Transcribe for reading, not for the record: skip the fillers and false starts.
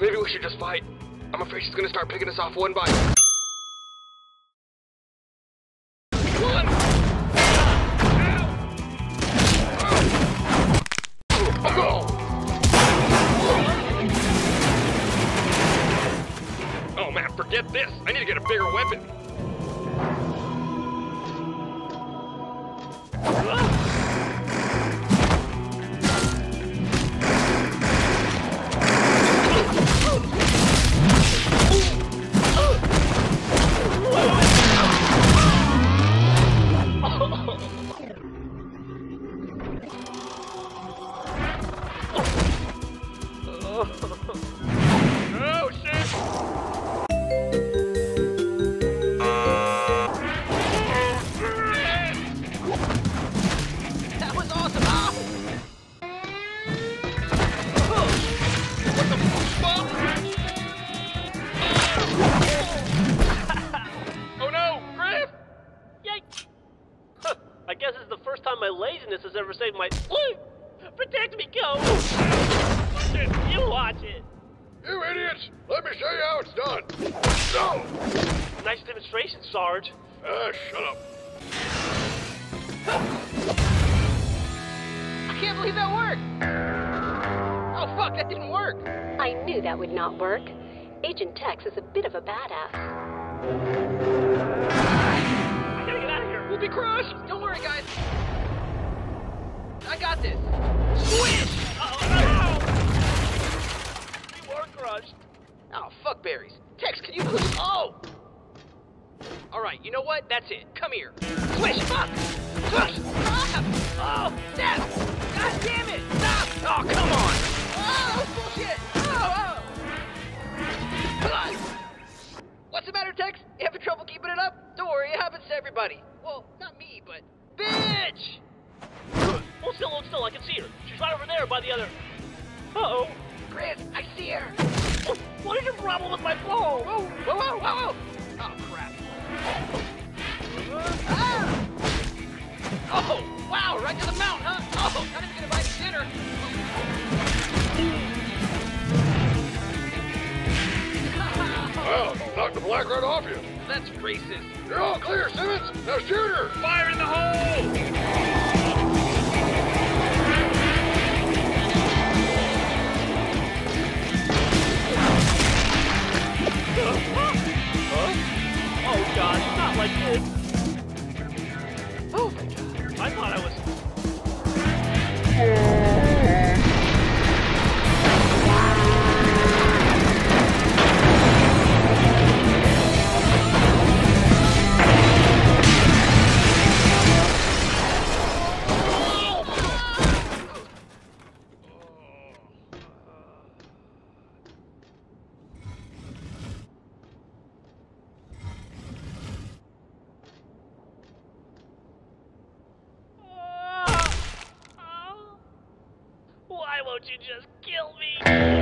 Maybe we should just fight. I'm afraid she's gonna start picking us off one by one. Oh man, forget this. I need to get a bigger weapon. Sarge. Shut up. I can't believe that worked! Oh, fuck, that didn't work! I knew that would not work. Agent Tex is a bit of a badass. I gotta get out of here! We'll be crushed! Don't worry, guys. I got this. Swish! Uh-oh. You are crushed. Oh, fuck berries. Tex, can you please... Oh! Alright, you know what? That's it. Come here. Swish! Fuck! Swish! Stop! Oh! Snap! God damn it! Stop! Oh, come on! Oh, bullshit! Oh, oh! What's the matter, Tex? You having trouble keeping it up? Don't worry, it happens to everybody. Well, not me, but... Bitch! Hold still, I can see her. She's right over there by the other... Uh-oh. Grif, I see her! Oh, what is your problem with my phone? Whoa, whoa, whoa, whoa, whoa! Oh, crap. Ah! Oh, wow, right to the mount, huh? Oh, not even gonna buy me dinner. Wow, knocked the black right off you. That's racist. You're all clear, Simmons. Now shoot her. Fire in the hole. Oh god, not like this. Oh my god. I thought I was... Why won't you just kill me?